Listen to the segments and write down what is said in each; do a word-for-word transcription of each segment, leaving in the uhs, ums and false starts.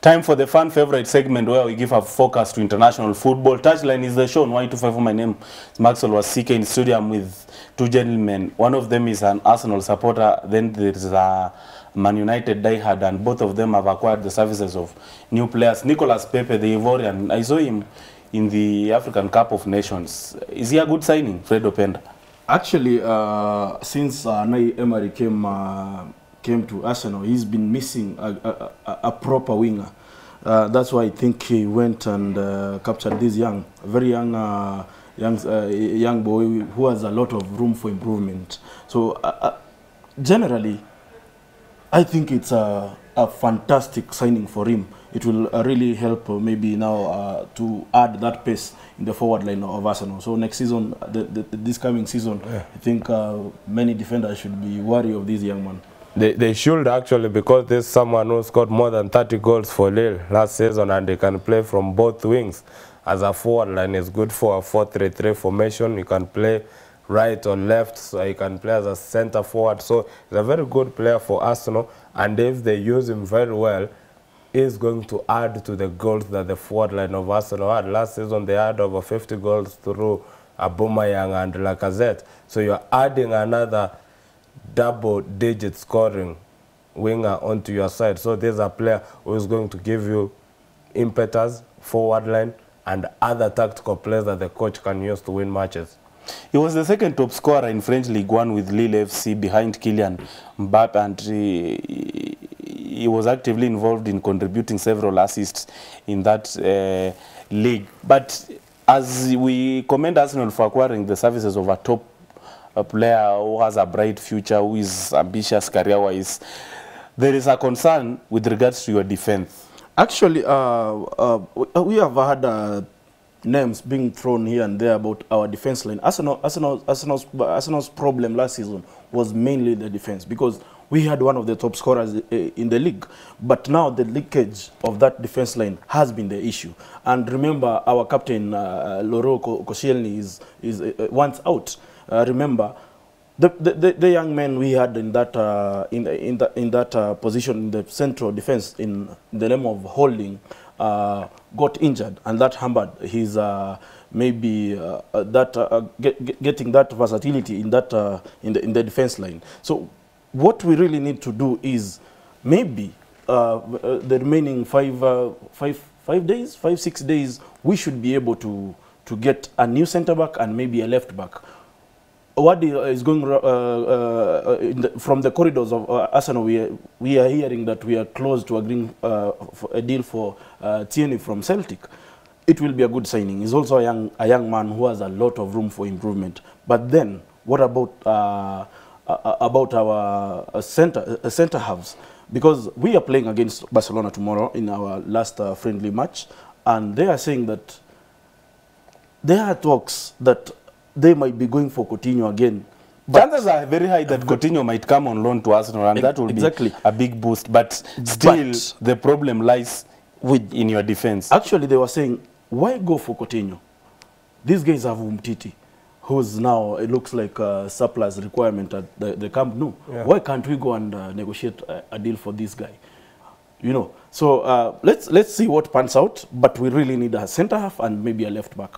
Time for the fan favorite segment, where we give a focus to international football. Touchline is the show on Y two five four. My name is Maxwell Wasika. In the studio, I'm with two gentlemen. One of them is an Arsenal supporter. Then there's a Man United diehard, and both of them have acquired the services of new players. Nicolas Pepe, the Ivorian, I saw him in the African Cup of Nations. Is he a good signing, Fred Openda? Actually, uh, since uh, Unai Emery came uh, came to Arsenal, he's been missing a, a, a proper winger. Uh, that's why I think he went and uh, captured this young, very young, uh, young, uh, young boy who has a lot of room for improvement. So, uh, uh, generally, I think it's a, a fantastic signing for him. It will uh, really help uh, maybe now uh, to add that pace in the forward line of Arsenal. So next season, the, the, this coming season, yeah. I think uh, many defenders should be wary of this young man. They, they should actually, because there's someone who scored more than thirty goals for Lille last season, and they can play from both wings. As a forward line, it's good for a four three three formation. You can play right or left, so he can play as a center forward. So he's a very good player for Arsenal, and if they use him very well, he's going to add to the goals that the forward line of Arsenal had. Last season, they had over fifty goals through Aubameyang and Lacazette. So you're adding another double-digit scoring winger onto your side. So there's a player who is going to give you impetus, forward line, and other tactical players that the coach can use to win matches. He was the second top scorer in French League One with Lille F C behind Kylian Mbappe, and he, he was actively involved in contributing several assists in that uh, league. But as we commend Arsenal for acquiring the services of a top a player who has a bright future, who is ambitious career-wise, there is a concern with regards to your defense. Actually, uh, uh, we have had Uh names being thrown here and there about our defense line. Arsenal, Arsenal, Arsenal's, Arsenal's problem last season was mainly the defense, because we had one of the top scorers in the league. But now the leakage of that defense line has been the issue. And remember, our captain, uh, Laurent Koscielny, is, is uh, once out. Uh, remember, The, the, the young men we had in that uh, in in that in that uh, position in the central defense, in the name of Holding, uh, got injured, and that hampered his uh, maybe uh, that uh, get, getting that versatility in that uh, in the in the defense line. So what we really need to do is maybe uh, the remaining five uh, five five days five six days we should be able to to get a new centre back and maybe a left back. What is going uh, uh, in the, from the corridors of uh, Arsenal, we are, we are hearing that we are close to agreeing uh, a deal for uh, Tierney from Celtic. It will be a good signing. He's also a young, a young man who has a lot of room for improvement. But then, what about uh, uh, about our uh, center uh, center halves? Because we are playing against Barcelona tomorrow in our last uh, friendly match, and they are saying that there are talks that they might be going for Coutinho again. But chances are very high that Coutinho might come on loan to Arsenal, and that will exactly. be a big boost. But still, but the problem lies with in your defense. Actually, they were saying, why go for Coutinho? These guys have Umtiti, who's now, it looks like a surplus requirement at the, the Camp Nou. Yeah. Why can't we go and uh, negotiate a, a deal for this guy? You know, so uh, let's, let's see what pans out. But we really need a centre-half and maybe a left-back.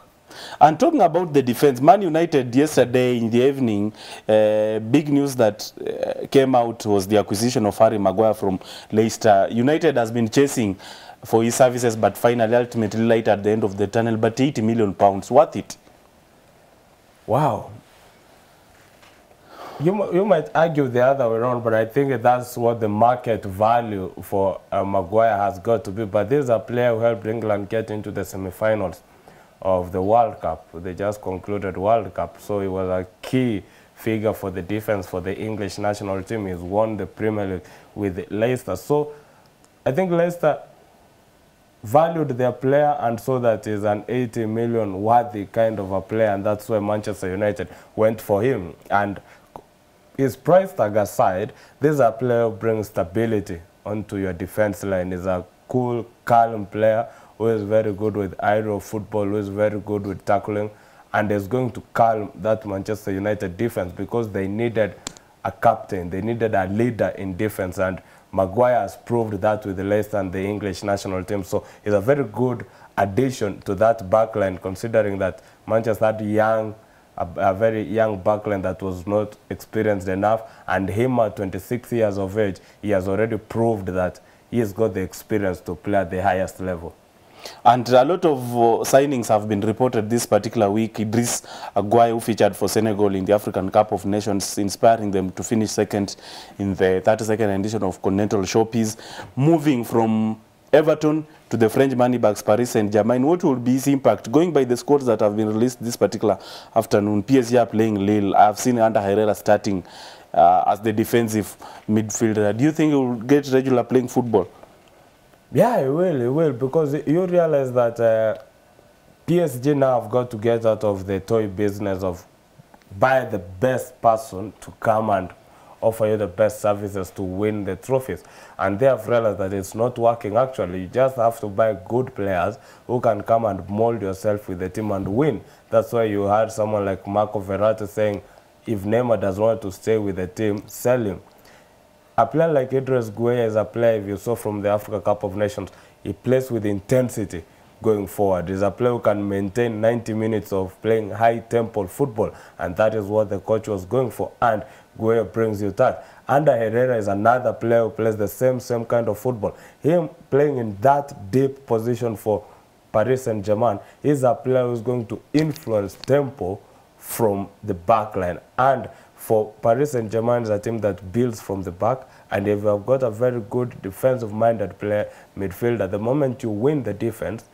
And talking about the defense, Man United yesterday in the evening, uh, big news that uh, came out was the acquisition of Harry Maguire from Leicester. United has been chasing for his services, but finally, ultimately, light at the end of the tunnel. But eighty million pounds, worth it? Wow. You, you might argue the other way around, but I think that's what the market value for uh, Maguire has got to be. But this is a player who helped England get into the semi-finals of the World Cup. They just concluded World Cup, so he was a key figure for the defense for the English national team. He's won the Premier League with Leicester. So I think Leicester valued their player and saw that he's an eighty million worthy kind of a player, and that's why Manchester United went for him. And his price tag aside, this is a player who brings stability onto your defense line. He's a cool, calm player who is very good with aerial football, who is very good with tackling, and is going to calm that Manchester United defense, because they needed a captain. They needed a leader in defense, and Maguire has proved that with Leicester and the English national team. So he's a very good addition to that backline, considering that Manchester had young, a, a very young backline that was not experienced enough. And him at twenty-six years of age, he has already proved that he has got the experience to play at the highest level. And a lot of uh, signings have been reported this particular week. Idrissa Gueye, who featured for Senegal in the African Cup of Nations, inspiring them to finish second in the thirty-second edition of Continental Showpiece. Moving from Everton to the French money bags Paris Saint-Germain, what will be his impact? Going by the squads that have been released this particular afternoon, P S G are playing Lille. I've seen Ander Herrera starting uh, as the defensive midfielder. Do you think he will get regular playing football? Yeah, it will, it will, because you realize that uh, P S G now have got to get out of the toy business of buy the best person to come and offer you the best services to win the trophies. And they have realized that it's not working, actually. You just have to buy good players who can come and mold yourself with the team and win. That's why you had someone like Marco Verratti saying, if Neymar doesn't want to stay with the team, sell him. A player like Idrissa Gueye is a player, if you saw from the Africa Cup of Nations, he plays with intensity going forward. He's a player who can maintain ninety minutes of playing high-tempo football, and that is what the coach was going for, and Gueye brings you that. Ander Herrera is another player who plays the same, same kind of football. Him playing in that deep position for Paris Saint-Germain is a player who's going to influence tempo from the back line. And for Paris Saint-Germain is a team that builds from the back, and if you have got a very good defensive-minded player, midfielder, the moment you win the defense,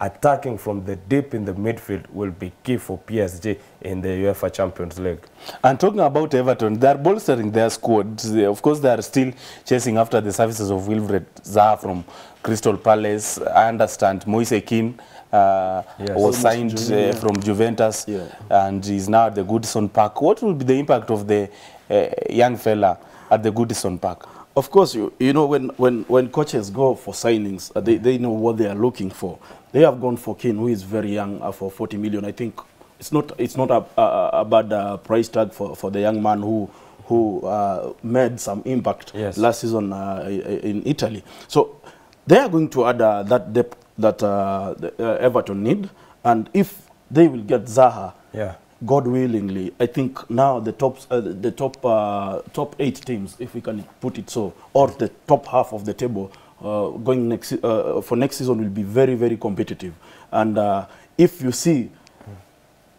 attacking from the deep in the midfield will be key for P S G in the UEFA Champions League. And talking about Everton, they are bolstering their squad. Of course, they are still chasing after the services of Wilfried Zaha from Crystal Palace. I understand Moussa Keïna Uh, yes. was signed Ju uh, from Juventus, yeah, and is now at the Goodison Park. What will be the impact of the uh, young fella at the Goodison Park? Of course, you, you know, when, when, when coaches go for signings, uh, they, they know what they are looking for. They have gone for Keane, who is very young, uh, for forty million. I think it's not, it's not a, a, a bad uh, price tag for, for the young man who, who uh, made some impact, yes, last season uh, in Italy. So they are going to add uh, that depth that uh, the, uh, Everton need, and if they will get Zaha, yeah, God willingly, I think now the top, uh, the top, uh, top eight teams, if we can put it so, or the top half of the table, uh, going next uh, for next season will be very, very competitive. And uh, if you see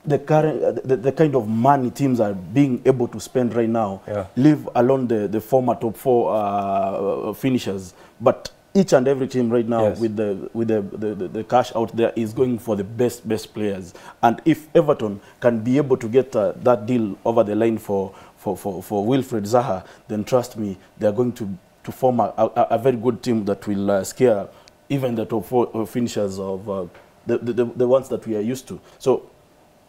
the current, uh, the, the kind of money teams are being able to spend right now, yeah, leave alone the the former top four uh, finishers, but each and every team right now, yes, with the with the, the the cash out there is going for the best best players, and if Everton can be able to get uh, that deal over the line for for for for Wilfried Zaha, then trust me, they are going to to form a, a, a very good team that will uh, scare even the top four uh, finishers of uh, the, the the ones that we are used to. So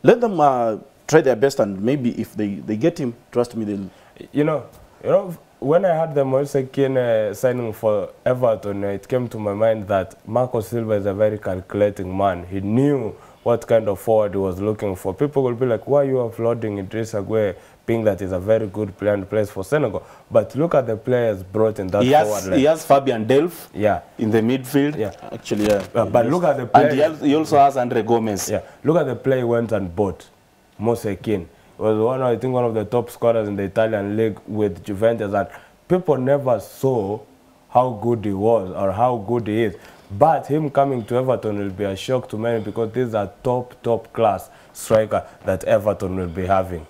let them uh, try their best, and maybe if they they get him, trust me, they'll, you know, you know. When I heard the Moussa Keïna uh, signing for Everton, uh, it came to my mind that Marco Silva is a very calculating man. He knew what kind of forward he was looking for. People will be like, why are you offloading Idrissa Gueye, being that he's a very good player and plays for Senegal? But look at the players brought in that he has, forward line. He has Fabian Delph, yeah, in the midfield. Yeah, actually, yeah. Uh, but look at the play. And he, has, he also has Andre Gomez. Yeah, look at the play he went and bought, Moussa Keïna. Was one, I think, one of the top scorers in the Italian league with Juventus, and people never saw how good he was or how good he is. But him coming to Everton will be a shock to many, because this is a top, top class striker that Everton will be having.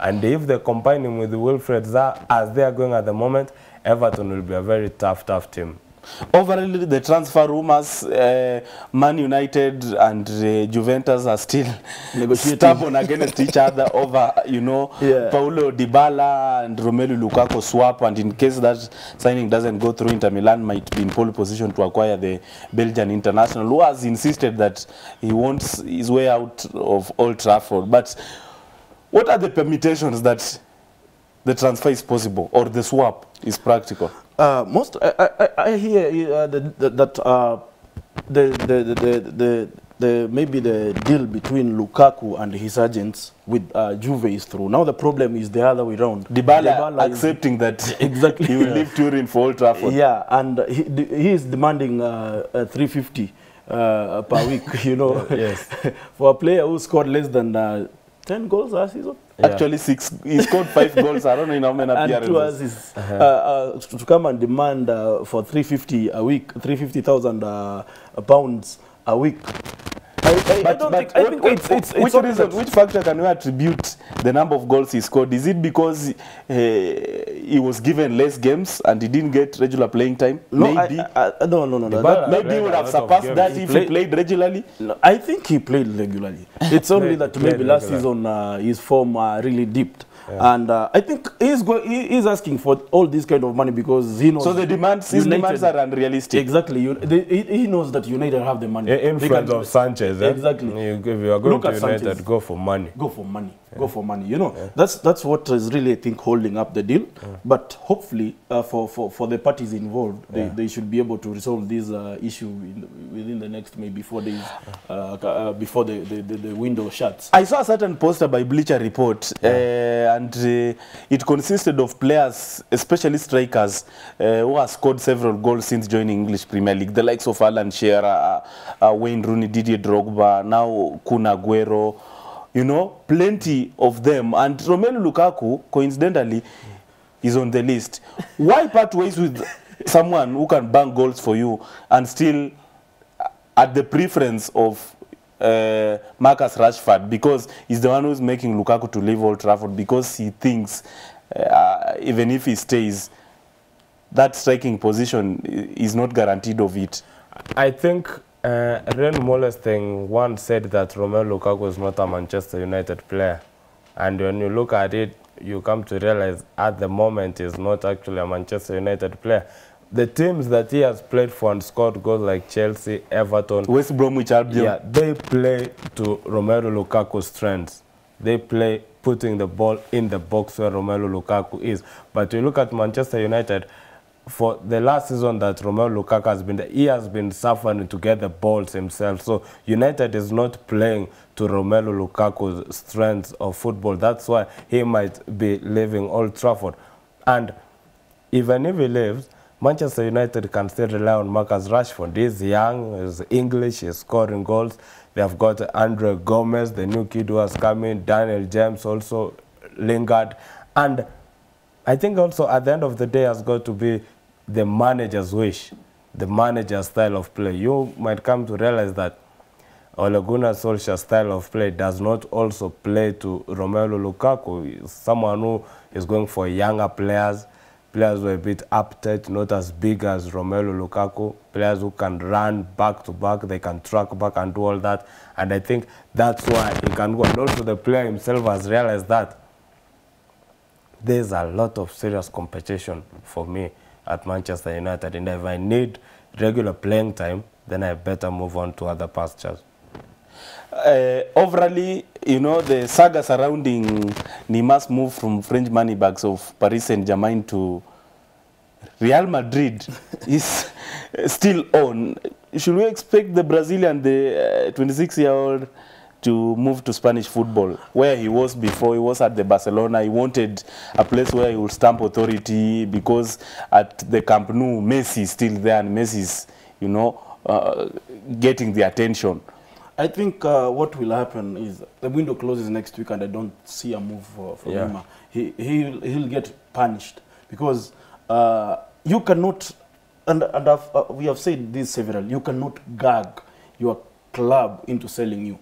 And if they combine him with Wilfried Zaha, as they are going at the moment, Everton will be a very tough, tough team. Overall, the transfer rumours, uh, Man United and uh, Juventus are still stubborn against each other over, you know, yeah, Paulo Dybala and Romelu Lukaku swap. And in case that signing doesn't go through, Inter Milan might be in pole position to acquire the Belgian international, who has insisted that he wants his way out of Old Trafford. But what are the permutations that the transfer is possible, or the swap is practical? Uh, most I, I, I hear uh, the, the, that uh, the, the, the, the, the the maybe the deal between Lukaku and his agents with uh, Juve is through. Now the problem is the other way round. Dybala, Dybala accepting is, that exactly he will yeah. leave Turin for Old Trafford. Yeah, and he, he is demanding uh, uh, three fifty uh, per week. You know, yes, for a player who scored less than uh, ten goals last season. Yeah. Actually, six. He scored five goals. I don't know how many appearances. And two assists. Uh -huh. uh, uh, to come and demand uh, for three fifty a week, three fifty thousand uh, pounds a week. I, I, but, I don't but think. I think what, it's, it's, which it's reason, which factor can we attribute the number of goals he scored? Is it because uh, he was given less games and he didn't get regular playing time? No, maybe. I, I, no, no, no. no. That, maybe he would have surpassed that if he, he played regularly. No, I think he played regularly. It's only that maybe last regular. season uh, his form uh, really dipped. Yeah. And uh, I think he's go he's asking for all this kind of money because he knows. So the demands, his demands are unrealistic. Exactly. You, they, he knows that United have the money. The influence of Sanchez. Eh? Exactly. You, if you are going Look to United, Sanchez. go for money. Go for money. Yeah. Go for money. You know, yeah. that's that's what is really, I think, holding up the deal. Yeah. But hopefully, uh, for, for for the parties involved, they, yeah. they should be able to resolve this uh, issue in, within the next maybe four days uh, uh, before the, the, the, the window shuts. I saw a certain poster by Bleacher Report. Yeah. Uh, And uh, it consisted of players, especially strikers, uh, who have scored several goals since joining English Premier League. The likes of Alan Shearer, uh, uh, Wayne Rooney, Didier Drogba, now Kun Aguero. You know, plenty of them. And Romelu Lukaku, coincidentally, is on the list. Why part ways with someone who can bang goals for you and still at the preference of Uh, Marcus Rashford, because he's the one who's making Lukaku to leave Old Trafford, because he thinks uh, even if he stays, that striking position is not guaranteed of it. I think uh, Ren Moller's thing once said that Romelu Lukaku is not a Manchester United player, and when you look at it, you come to realize at the moment he's not actually a Manchester United player. The teams that he has played for and scored goals, like Chelsea, Everton, West Bromwich Albion, yeah, they play to Romelu Lukaku's strengths. They play putting the ball in the box where Romelu Lukaku is. But you look at Manchester United, for the last season that Romelu Lukaku has been there, he has been suffering to get the balls himself. So United is not playing to Romelu Lukaku's strengths of football. That's why he might be leaving Old Trafford. And even if he leaves, Manchester United can still rely on Marcus Rashford. He's young, he's English, he's scoring goals. They have got Andre Gomez, the new kid who has come in, Daniel James also, Lingard. And I think also at the end of the day has got to be the manager's wish, the manager's style of play. You might come to realize that Ole Gunnar Solskjaer's style of play does not also play to Romelu Lukaku. He's someone who is going for younger players. Players were a bit uptight, not as big as Romelu Lukaku. Players who can run back to back, they can track back and do all that. And I think that's why he can go. And also the player himself has realized that there's a lot of serious competition for me at Manchester United. And if I need regular playing time, then I better move on to other pastures. Uh, overally, you know, the saga surrounding Neymar's move from French money bags of Paris Saint-Germain to Real Madrid is still on. Should we expect the Brazilian, the twenty-six-year-old, uh, to move to Spanish football, where he was before? He was at the Barcelona. He wanted a place where he would stamp authority, because at the Camp Nou, Messi is still there, and Messi's, you know, uh, getting the attention. I think uh, what will happen is the window closes next week, and I don't see a move for, for yeah. Neymar. He, he'll, he'll get punished, because uh, you cannot, and, and I've, uh, we have said this several, you cannot gag your club into selling you.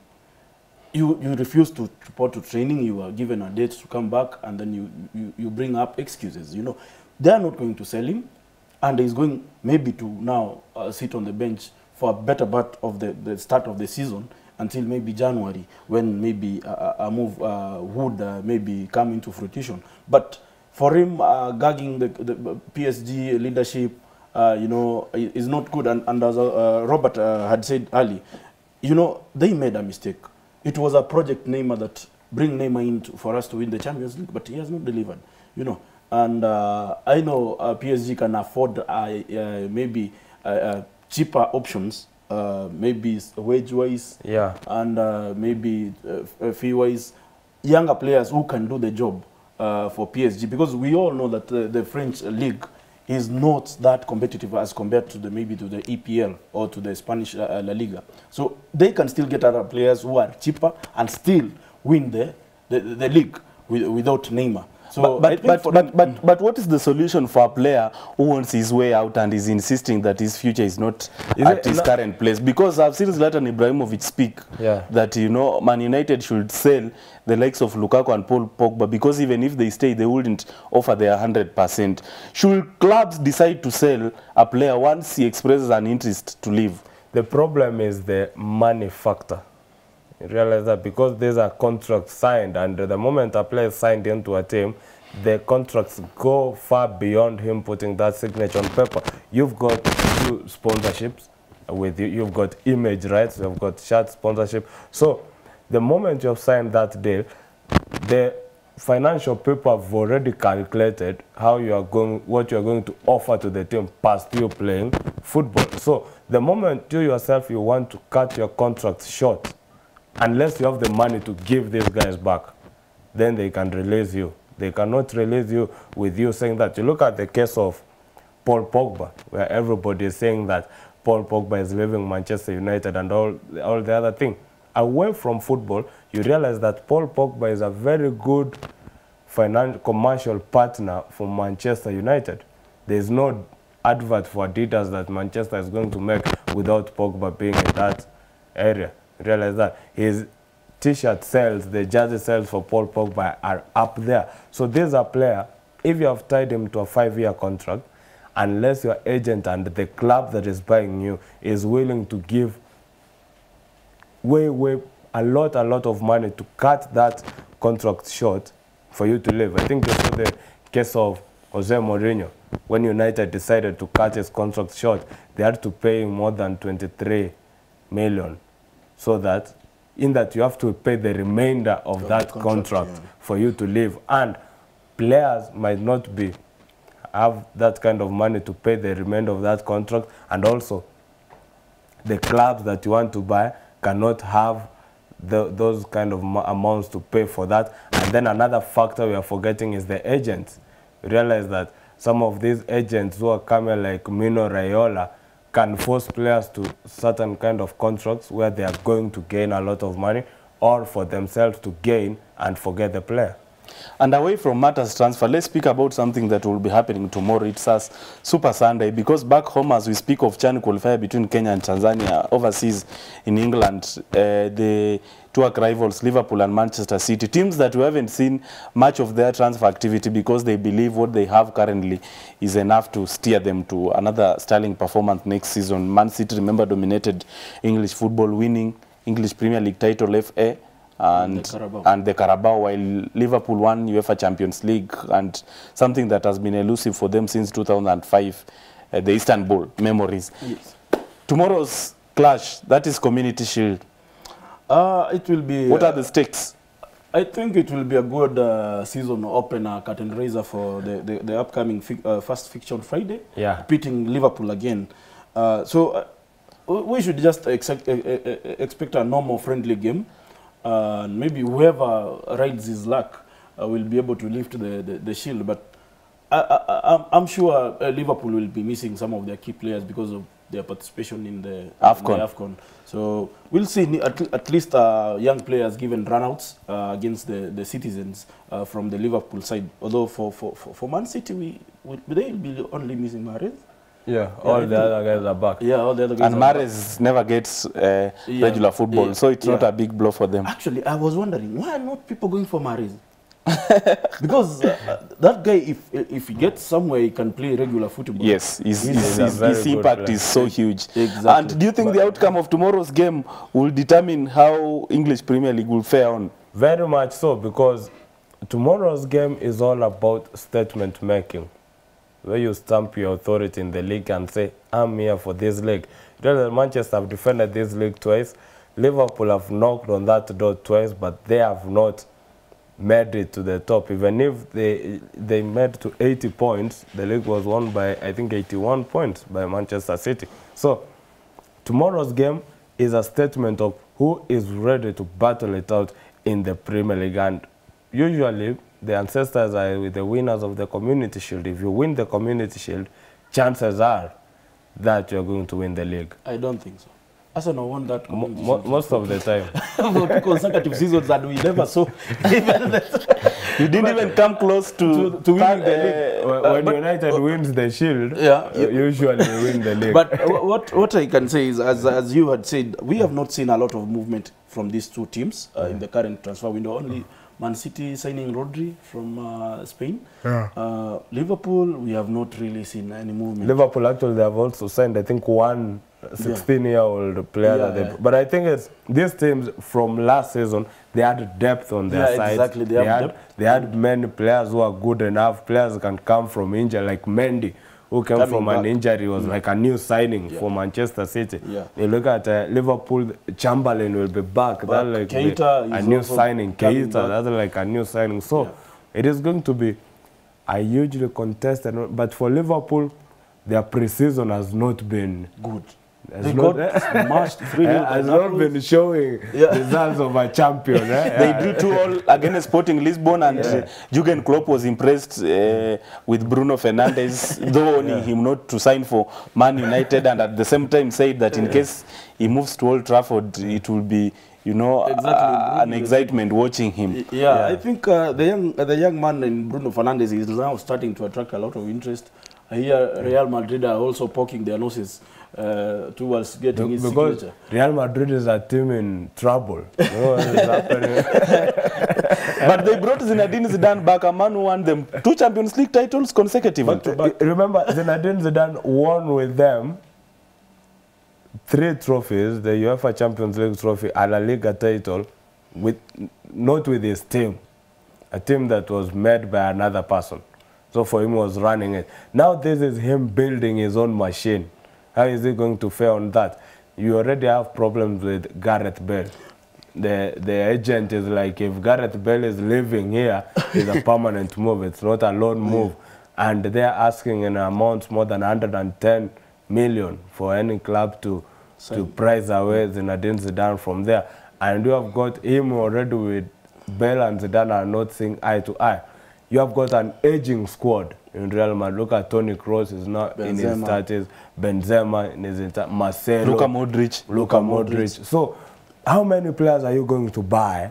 You, you refuse to report to training, you are given a date to come back, and then you, you, you bring up excuses. You know, they are not going to sell him, and he's going maybe to now uh, sit on the bench for a better part of the, the start of the season until maybe January, when maybe a, a move uh, would uh, maybe come into fruition. But for him, uh, gagging the, the P S G leadership, uh, you know, is not good. And, and as uh, Robert uh, had said early, you know, they made a mistake. It was a project Neymar that bring Neymar in to, for us to win the Champions League, but he has not delivered, you know. And uh, I know uh, P S G can afford uh, uh, maybe... Uh, uh, cheaper options uh, maybe wage-wise, yeah, and uh, maybe uh, fee-wise, younger players who can do the job uh, for P S G, because we all know that uh, the French league is not that competitive as compared to the maybe to the E P L or to the Spanish uh, La Liga. So they can still get other players who are cheaper and still win the the, the league with, without Neymar. So but, but, but, but, but, but what is the solution for a player who wants his way out and is insisting that his future is not is at it, his current place? Because I've seen Zlatan Ibrahimovic speak yeah. that, you know, Man United should sell the likes of Lukaku and Paul Pogba, because even if they stay, they wouldn't offer their one hundred percent. Should clubs decide to sell a player once he expresses an interest to leave? The problem is the money factor. Realize that, because there's a contract signed, and the moment a player is signed into a team, the contracts go far beyond him putting that signature on paper. You've got two sponsorships with you, you've got image rights, you've got shirt sponsorship. So the moment you've signed that deal, the financial people have already calculated how you are going, what you are going to offer to the team past you playing football. So the moment you yourself you want to cut your contract short, unless you have the money to give these guys back, then they can release you. They cannot release you with you saying that. You look at the case of Paul Pogba, where everybody is saying that Paul Pogba is leaving Manchester United and all, all the other thing. Away from football, you realize that Paul Pogba is a very good financial commercial partner for Manchester United. There is no advert for Adidas that Manchester is going to make without Pogba being in that area. Realize that his t-shirt sales, the jersey sales for Paul Pogba are up there. So there's a player, if you have tied him to a five-year contract, unless your agent and the club that is buying you is willing to give way, way, a lot, a lot of money to cut that contract short for you to leave. I think this is the case of Jose Mourinho. When United decided to cut his contract short, they had to pay him more than twenty-three million. So that, in that you have to pay the remainder of that, that contract, contract yeah. for you to leave. And players might not be have that kind of money to pay the remainder of that contract. And also, the clubs that you want to buy cannot have the, those kind of amounts to pay for that. And then another factor we are forgetting is the agents. Realize that some of these agents who are coming like Mino Raiola can force players to certain kind of contracts where they are going to gain a lot of money, or for themselves to gain and forget the player. And away from matters transfer, let's speak about something that will be happening tomorrow. It's us Super Sunday, because back home, as we speak of CHAN qualifier between Kenya and Tanzania, overseas in England, uh, the two rivals Liverpool and Manchester City, teams that we haven't seen much of their transfer activity because they believe what they have currently is enough to steer them to another sterling performance next season. Man City, remember, dominated English football, winning English Premier League title, F A, and the and the Carabao, while Liverpool won UEFA Champions League, and something that has been elusive for them since two thousand five, uh, the Istanbul memories. Yes. Tomorrow's clash, that is Community Shield. Uh, it will be. What uh, are the stakes? I think it will be a good uh, season opener, curtain raiser for the the, the upcoming fi uh, first fixture on Friday. Yeah, beating Liverpool again. Uh, so uh, we should just expect uh, expect a normal friendly game. Uh, maybe whoever rides his luck uh, will be able to lift the, the, the shield. But I, I, I'm sure uh, Liverpool will be missing some of their key players because of their participation in the AFCON. In the AFCON. So we'll see at, at least uh, young players given runouts uh, against the, the citizens uh, from the Liverpool side. Although for, for, for, for Man City, we, we, they'll be only missing Mahrez. Yeah, all yeah, the other guys are back. Yeah, all the other guys and are Mahrez back. never gets uh, yeah. regular football, yeah. so it's yeah. not a big blow for them. Actually, I was wondering, why are not people going for Mahrez? Because uh, that guy, if if he gets somewhere, he can play regular football. Yes, his, his, his, his impact player. is so huge. Exactly. And do you think but the outcome of tomorrow's game will determine how English Premier League will fare on? Very much so, because tomorrow's game is all about statement making, where you stamp your authority in the league and say, I'm here for this league. Manchester have defended this league twice. Liverpool have knocked on that door twice, but they have not made it to the top. Even if they they made to eighty points, the league was won by, I think, eighty-one points by Manchester City. So Tomorrow's game is a statement of who is ready to battle it out in the Premier League. And usually, the ancestors are with the winners of the Community Shield. If you win the Community Shield, chances are that you're going to win the league. I don't think so. Arsenal won that competition. Mo most of the time. For two consecutive seasons that we never saw. You didn't but even come close to, to, to winning the league. Uh, when but, United uh, wins the shield, yeah, yeah. usually they win the league. But what, what I can say is, as, as you had said, we have not seen a lot of movement from these two teams uh, in the current transfer window. Only Man City signing Rodri from uh, Spain. Yeah. Uh, Liverpool, we have not really seen any movement. Liverpool, actually, they have also signed, I think, one sixteen-year-old yeah. player. Yeah, that they, yeah. But I think it's these teams from last season, they had depth on their yeah, side. Exactly. They, they, had, depth. they had many players who are good enough. Players can come from injury, like Mendy, who came Coming from back. an injury, was mm. like a new signing yeah. for Manchester City. Yeah. You look at uh, Liverpool, Chamberlain will be back. That's like Keita a, a new signing. Keita, that's like a new signing. So yeah. it is going to be a hugely contested. But for Liverpool, their preseason has not been good. Has they not, got smashed three yeah, has not been showing yeah. results of a champion. Eh? Yeah. They drew two all against Sporting Lisbon, and yeah. Jurgen Klopp was impressed uh, with Bruno Fernandes, though yeah. only him not to sign for Man United, and at the same time said that in yeah. case he moves to Old Trafford, it will be, you know, exactly. uh, an excitement watching him. Yeah, yeah. I think uh, the young uh, the young man in Bruno Fernandes is now starting to attract a lot of interest. Here, Real Madrid are also poking their noses uh, towards getting his because signature. Real Madrid is a team in trouble. Oh, but they brought Zinedine Zidane back, a man who won them two Champions League titles consecutively. But, but remember, Zinedine Zidane won with them three trophies, the UEFA Champions League trophy and a Liga title, with, not with his team, a team that was made by another person. So for him, he was running it. Now this is him building his own machine. How is he going to fare on that? You already have problems with Gareth Bale. The, the agent is like, if Gareth Bale is living here, it's a permanent move. It's not a loan move. And they're asking an amount more than one hundred and ten million for any club to, to prize away Zinedine Zidane from there. And you have got him already with Bale and Zidane are not seeing eye to eye. You have got an aging squad in Real Madrid. Look at Toni Kroos is now Benzema. in his thirties. Benzema in his thirties. Marcelo. Luka Modric. Luka Modric. So, how many players are you going to buy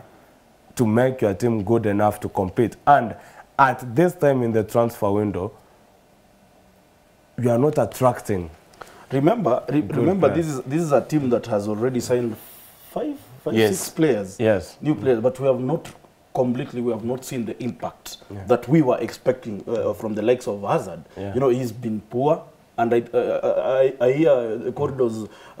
to make your team good enough to compete? And at this time in the transfer window, you are not attracting. Remember, re remember, players. this is this is a team that has already signed five, five yes. six players. Yes. New players, but we have not. Completely, we have not seen the impact yeah. that we were expecting uh, from the likes of Hazard. Yeah. You know, he's been poor, and I, uh, I, I hear the corridors, uh, uh,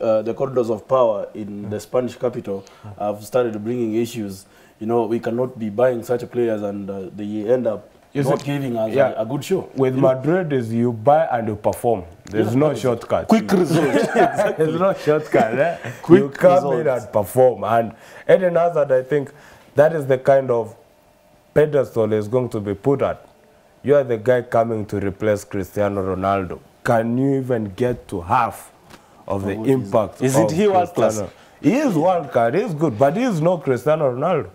uh, the corridors of power in yeah. the Spanish capital have started bringing issues. You know, we cannot be buying such players, and uh, they end up you not see, giving us yeah. a, a good show. With you Madrid, know? is you buy and you perform. There's yeah, no shortcut. Quick results. Exactly. There's no shortcut. Eh? Quick you come results. in and perform. And Eden Hazard, I think. That is the kind of pedestal is going to be put at. You are the guy coming to replace Cristiano Ronaldo. Can you even get to half of the oh, impact? Is it he world class? He is world class. He is good, but he is no Cristiano Ronaldo.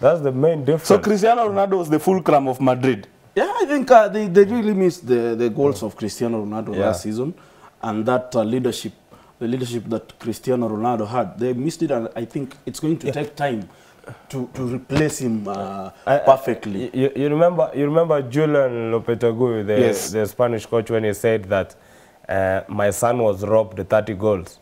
That's the main difference. So Cristiano Ronaldo was the fulcrum of Madrid. Yeah, I think uh, they, they really missed the, the goals of Cristiano Ronaldo yeah. last season, and that uh, leadership, the leadership that Cristiano Ronaldo had, they missed it, and I think it's going to yeah. take time. To, to replace him uh, I, perfectly. You, you remember you remember Julen Lopetegui, the, yes. the Spanish coach, when he said that uh, my son was robbed thirty goals.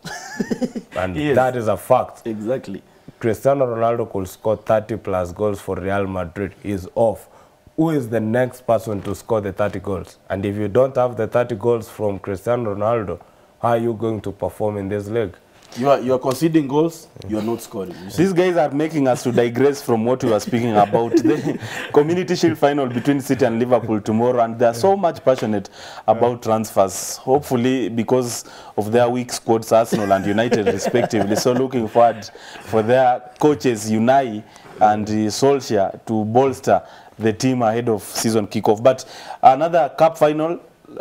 And yes. that is a fact. Exactly. Cristiano Ronaldo could score thirty plus goals for Real Madrid. He's off. Who is the next person to score the thirty goals? And if you don't have the thirty goals from Cristiano Ronaldo, how are you going to perform in this league? You are, you are conceding goals, you are not scoring. These guys are making us to digress from what we were speaking about. The Community Shield final between City and Liverpool tomorrow, and they are so much passionate about transfers, hopefully because of their weak squads, Arsenal and United respectively. So looking forward for their coaches, Unai and Solskjaer, to bolster the team ahead of season kickoff. But another cup final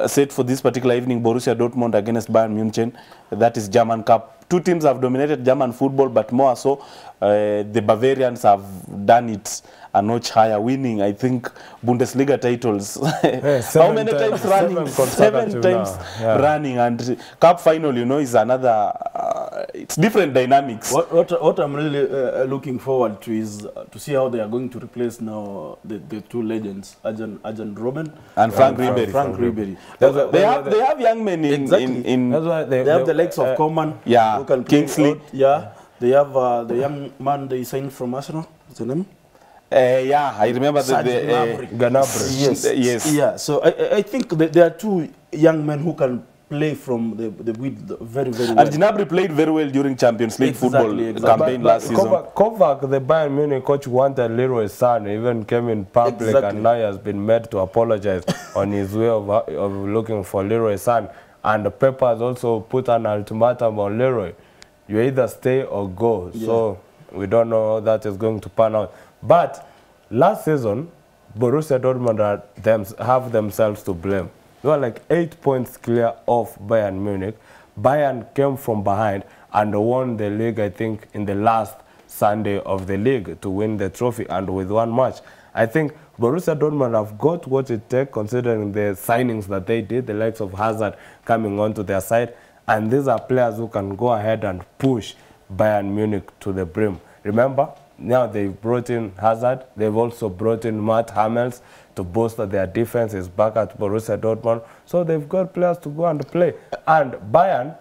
set for this particular evening, Borussia Dortmund against Bayern Munich. That is German Cup. Two teams have dominated German football, but more so, uh, the Bavarians have done it a notch higher, winning, I think, Bundesliga titles. Hey, how many times, times running? Seven, seven times yeah. running. And cup final, you know, is another, uh, it's different dynamics. What, what, what I'm really uh, looking forward to is uh, to see how they are going to replace now the, the two legends, Arjen, Arjen Robben and Frank yeah, Ribery. Frank, Frank Ribery. They, they, they, have, they have young men in... Exactly. in, in That's why they, they have they, the likes of uh, Coman. Yeah, Kingsley. Out, yeah. yeah, they have uh, the young man they signed from Arsenal. What's the name? Uh, yeah, I remember the, the uh, Gnabry. Yes, yes. Yeah, so I, I think that there are two young men who can play from the the width very very well. And Gnabry played very well during Champions League exactly, football exactly. campaign but, last but season. Kovac, Kovac, the Bayern Munich coach, wanted Leroy Sané. Even came in public exactly. and now he has been made to apologize on his way of of looking for Leroy Sané. And Pepe has also put an ultimatum on Leroy: you either stay or go. Yeah. So we don't know how that is going to pan out. But last season, Borussia Dortmund are them, have themselves to blame. They were like eight points clear off Bayern Munich. Bayern came from behind and won the league, I think, in the last Sunday of the league to win the trophy, and with one match. I think Borussia Dortmund have got what it takes, considering the signings that they did, the likes of Hazard coming onto their side. And these are players who can go ahead and push Bayern Munich to the brim. Remember? Now they've brought in Hazard. They've also brought in Matt Hummels to bolster their defense. Is back at Borussia Dortmund. So they've got players to go and play. And Bayern,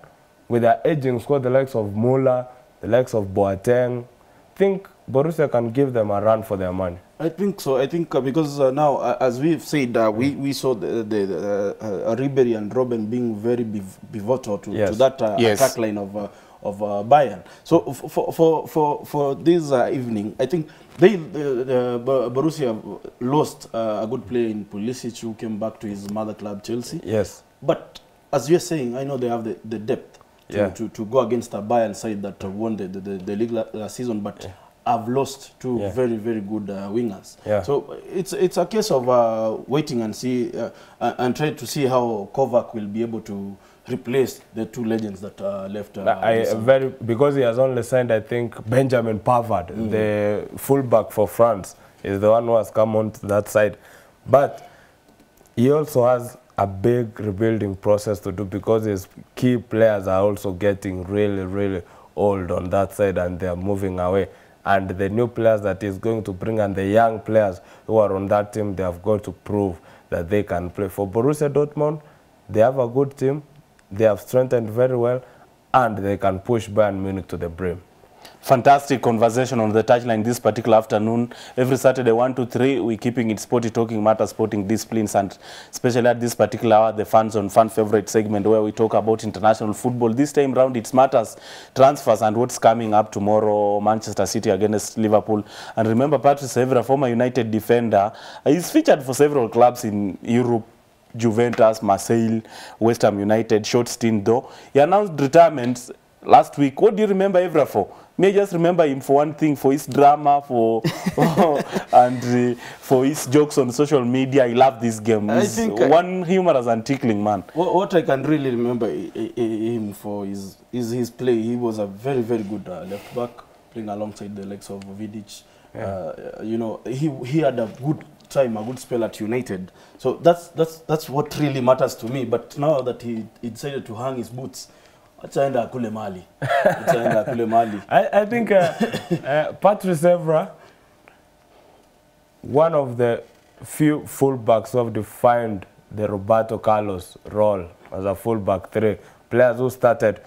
with their aging squad, the likes of Müller, the likes of Boateng, think Borussia can give them a run for their money. I think so. I think uh, because uh, now, uh, as we've said, uh, we, we saw the, the, the uh, Ribery and Robben being very pivotal to, yes. to that uh, yes. attack line of uh, of uh, Bayern. So for for for for this uh, evening, I think they the, the Borussia lost uh, a good player in Pulisic, who came back to his mother club Chelsea. Yes. But as you're saying, I know they have the, the depth to, yeah. to to go against a Bayern side that won the the, the, the league last season, but yeah. have lost two yeah. very very good uh, wingers. Yeah. So it's it's a case of uh, waiting and see uh, and try to see how Kovac will be able to replaced the two legends that uh, left. Uh, I, very, because he has only signed, I think, Benjamin Pavard, mm. the fullback for France, is the one who has come on to that side. But he also has a big rebuilding process to do, because his key players are also getting really, really old on that side, and they are moving away. And the new players that he's going to bring and the young players who are on that team, they have got to prove that they can play. For Borussia Dortmund, they have a good team. They have strengthened very well, and they can push Bayern Munich to the brim. Fantastic conversation on the touchline this particular afternoon. Every Saturday, one to three, we're keeping it sporty, talking matters, sporting disciplines, and especially at this particular hour, the fans on fan favorite segment, where we talk about international football. This time round, it's matters, transfers, and what's coming up tomorrow, Manchester City against Liverpool. And remember, Patrice Evra, former United defender, is featured for several clubs in Europe: Juventus, Marseille, West Ham United, short stint though. He announced retirement last week. What do you remember Evra for? May I just remember him for one thing, for his drama, for and uh, for his jokes on social media. I love this game. He's I think one I, humorous and tickling man. What I can really remember him for is, is his play. He was a very, very good uh, left back, playing alongside the likes of Vidic. Yeah. Uh, you know, he, he had a good time, a good spell at United. So that's that's that's what really matters to me. But now that he, he decided to hang his boots, achaenda kule mali. Achaenda kule mali. I, I think uh, uh, Patrice Evra, one of the few fullbacks who have defined the Roberto Carlos role as a fullback three, players who started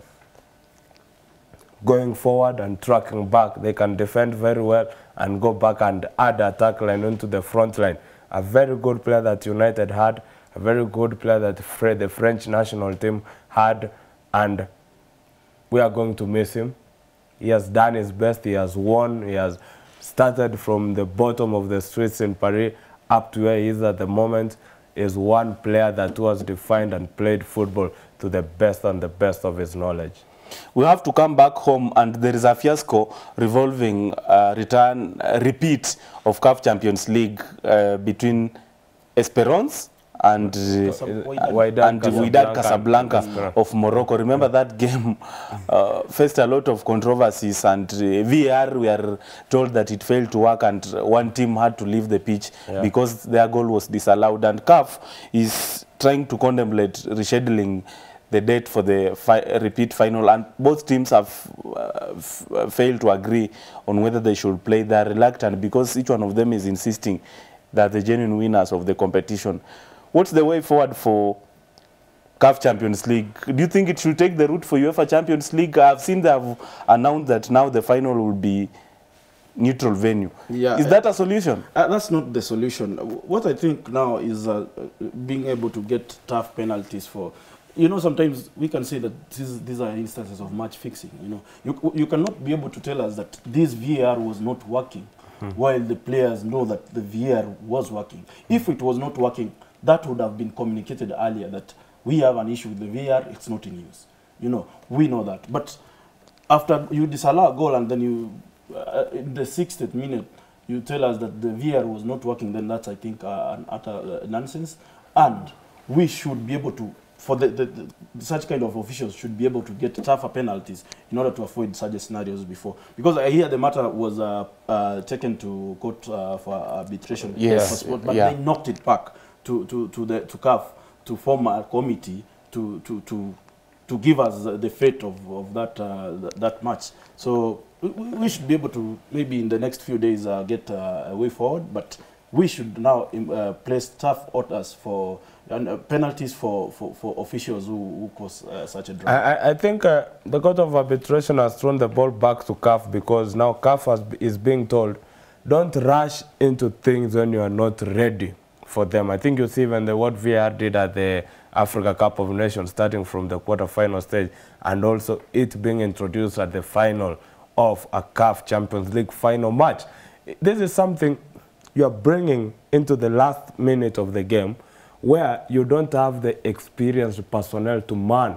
going forward and tracking back. They can defend very well and go back and add attack line onto the front line. A very good player that United had, a very good player that Fred, the French national team had, and we are going to miss him. He has done his best, he has won, he has started from the bottom of the streets in Paris up to where he is at the moment. He is one player that was defined and played football to the best and the best of his knowledge. We have to come back home, and there is a fiasco revolving uh, return uh, repeat of C A F Champions League uh, between Esperance and uh, Wydad, and Wydad Casablanca, Casablanca of Morocco. Remember that game uh, faced a lot of controversies, and uh, V A R, we are told that it failed to work, and one team had to leave the pitch yeah. because their goal was disallowed. And C A F is trying to contemplate rescheduling the date for the fi repeat final, and both teams have uh, f failed to agree on whether they should play. They are reluctant because each one of them is insisting that the genuine winners of the competition. What's the way forward for C A F Champions League? Do you think it should take the route for UEFA Champions League? I've seen they have announced that now the final will be neutral venue. Yeah, is that a solution? Uh, that's not the solution. What I think now is uh, being able to get tough penalties for... You know, sometimes we can say that these, these are instances of match fixing. You know, you, you cannot be able to tell us that this V A R was not working mm. while the players know that the V A R was working. If it was not working, that would have been communicated earlier that we have an issue with the V A R, it's not in use. You know, we know that. But after you disallow a goal and then you, uh, in the sixtieth minute, you tell us that the V A R was not working, then that's, I think, uh, an utter uh, nonsense. And we should be able to... For the, the, the such kind of officials should be able to get tougher penalties in order to avoid such scenarios before, because I hear the matter was uh, uh, taken to court uh, for arbitration, yes, for sport, but yeah. they knocked it back to to to the to C A F to form a committee to to to to give us the fate of of that uh, that match. So we, we should be able to maybe in the next few days uh, get uh, a way forward, but we should now uh, place tough orders for. And uh, penalties for, for, for officials who, who cause uh, such a drama. I, I think uh, the Court of Arbitration has thrown the ball back to C A F, because now C A F has, is being told, don't rush into things when you are not ready for them. I think you see when the what V A R did at the Africa Cup of Nations, starting from the quarterfinal stage, and also it being introduced at the final of a C A F Champions League final match. This is something you are bringing into the last minute of the game, where you don't have the experienced personnel to man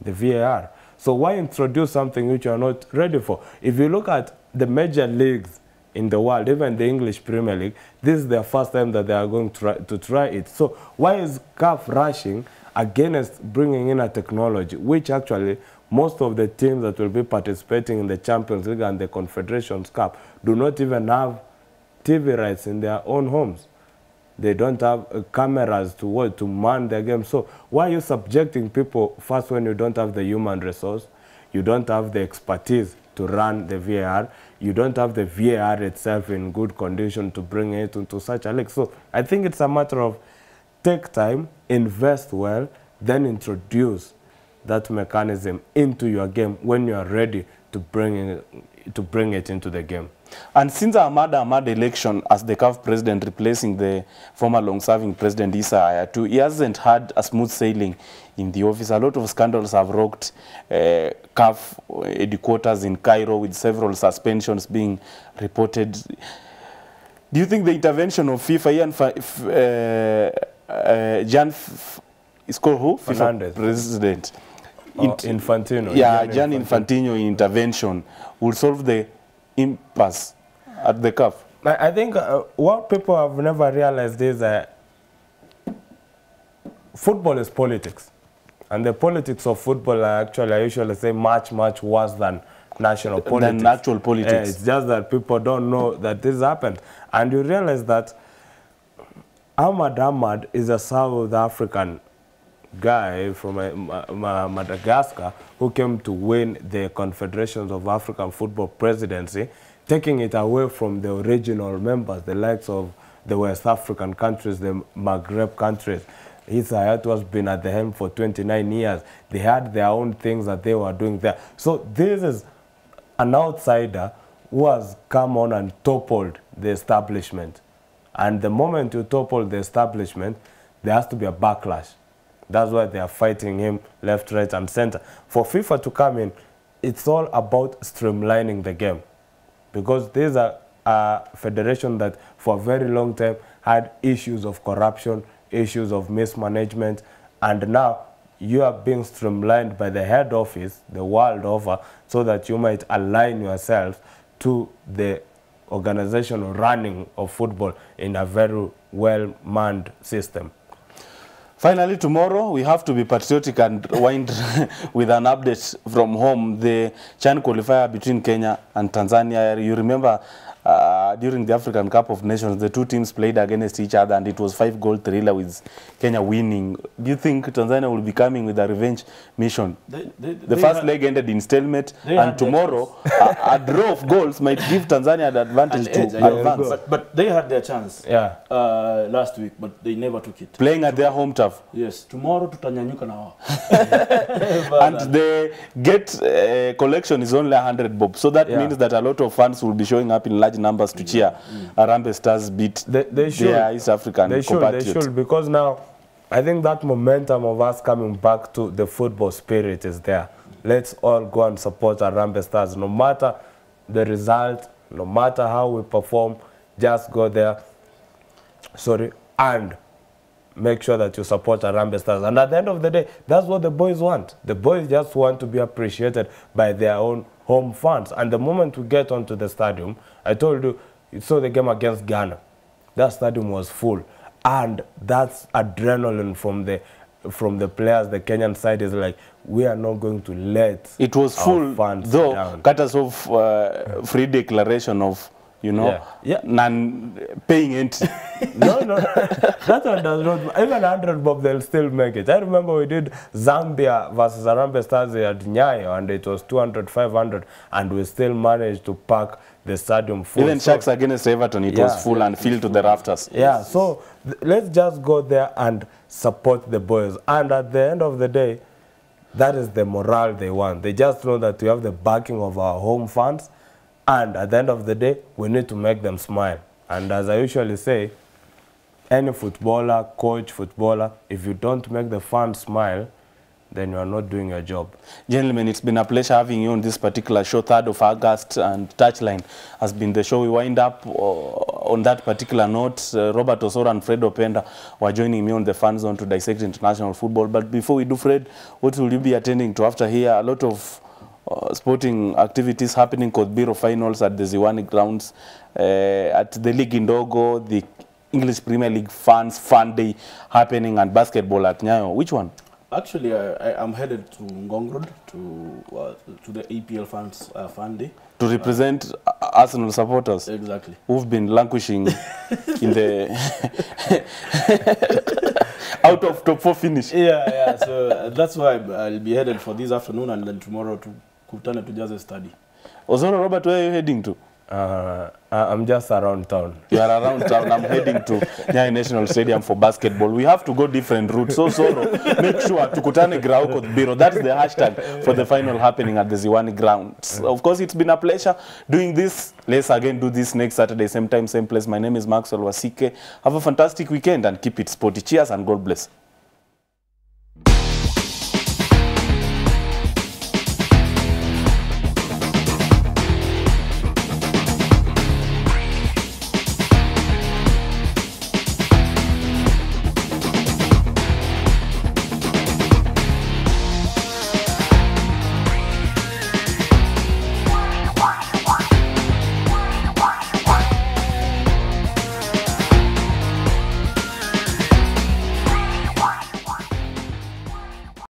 the V A R. So why introduce something which you are not ready for? If you look at the major leagues in the world, even the English Premier League, this is their first time that they are going to try, to try it. So why is C A F rushing against bringing in a technology, which actually most of the teams that will be participating in the Champions League and the Confederations Cup do not even have T V rights in their own homes? They don't have uh, cameras to what to man their game. So why are you subjecting people first when you don't have the human resource? You don't have the expertise to run the V A R. You don't have the V A R itself in good condition to bring it into such a league. So I think it's a matter of take time, invest well, then introduce that mechanism into your game when you are ready to bring it, to bring it into the game. And since Ahmad Ahmad election as the C A F president, replacing the former long-serving president Issa Hayatou, he hasn't had a smooth sailing in the office. A lot of scandals have rocked uh, C A F headquarters in Cairo, with several suspensions being reported. Do you think the intervention of FIFA and uh, uh, Jan, it's called who? FIFA president. Oh, it, Infantino. Yeah, Gian Infantino intervention will solve the impasse at the C A F? I think uh, what people have never realized is that football is politics, and the politics of football are actually, I usually say, much, much worse than national politics. Than natural politics. Uh, it's just that people don't know that this happened. And you realize that Ahmad Ahmad is a South African guy from uh, Madagascar who came to win the Confederations of African Football presidency, taking it away from the original members, the likes of the West African countries, the Maghreb countries. Issa Hayatou has been at the helm for twenty-nine years. They had their own things that they were doing there. So this is an outsider who has come on and toppled the establishment. And the moment you topple the establishment, there has to be a backlash. That's why they are fighting him left, right, and center. For FIFA to come in, it's all about streamlining the game, because these are a federation that for a very long time had issues of corruption, issues of mismanagement, and now you are being streamlined by the head office the world over so that you might align yourself to the organizational running of football in a very well-manned system. Finally, tomorrow we have to be patriotic and wind with an update from home. The CHAN qualifier between Kenya and Tanzania. You remember uh, during the African Cup of Nations, the two teams played against each other and it was five-goal thriller with Kenya winning. Do you think Tanzania will be coming with a revenge mission? They, they, the they first had, leg ended in stalemate, and tomorrow a, a draw of goals might give Tanzania the advantage and to edge, advance. But, but they had their chance yeah. uh, last week, but they never took it. Playing at their home turf. Yes, tomorrow tutanyanyuka na wao. And the gate uh, collection is only one hundred bob. So that yeah. means that a lot of fans will be showing up in large numbers to cheer mm. Harambee Stars beat they, they should, their East African they should, compatriot. They should, because now I think that momentum of us coming back to the football spirit is there. Let's all go and support Harambee Stars. No matter the result, no matter how we perform, just go there. Sorry, and... make sure that you support Harambee Stars. And at the end of the day, that's what the boys want. The boys just want to be appreciated by their own home fans. And the moment we get onto the stadium, I told you, you saw the game against Ghana. That stadium was full. And that's adrenaline from the from the players. The Kenyan side is like, we are not going to let it was our full, fans though, down. Cut us off uh, free declaration of... You know, yeah. Yeah. non-paying entry. no, no, that one does not. Even one hundred bob, they'll still make it. I remember we did Zambia versus Harambee Stars at Nyayo, and it was two hundred, five hundred, and we still managed to pack the stadium full. Even Sharks so, against Everton, it yeah. was full and filled to the rafters. Yeah, so th let's just go there and support the boys. And at the end of the day, that is the morale they want. They just know that we have the backing of our home fans. And at the end of the day, we need to make them smile. And as I usually say, any footballer, coach, footballer, if you don't make the fans smile, then you are not doing your job. Gentlemen, it's been a pleasure having you on this particular show, third of August, and Touchline has been the show. We wind up uh, on that particular note. Uh, Robert Osora and Fred Openda were joining me on the Fan Zone to dissect international football. But before we do, Fred, what will you be attending to after here? A lot of... Uh, sporting activities happening, Kodbiro finals at the Ziwani grounds, uh, at the League Indogo, the English Premier League fans fan day happening, and basketball at Nyayo. Which one? Actually, I, I am headed to Ngong Road to uh, to the A P L fans uh, fan day to represent uh, Arsenal supporters. Exactly, who've been languishing in the. Out of top four finish. Yeah, yeah. So that's why I'll be headed for this afternoon, and then tomorrow to Kutana to just study. Ozoro Robert, where are you heading to? Uh, I'm just around town. You are around town. I'm heading to Nyayo National Stadium for basketball. We have to go different routes. So, Soro, make sure to Kutane Grauko Biro. That's the hashtag for the final happening at the Ziwani grounds. Of course, it's been a pleasure doing this. Let's again do this next Saturday, same time, same place. My name is Maxwell Wasike. Have a fantastic weekend and keep it sporty. Cheers and God bless.